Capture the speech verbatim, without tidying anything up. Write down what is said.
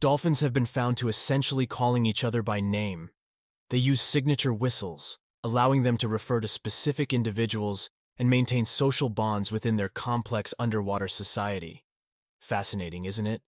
Dolphins have been found to essentially calling each other by name. They use signature whistles, allowing them to refer to specific individuals and maintain social bonds within their complex underwater society. Fascinating, isn't it?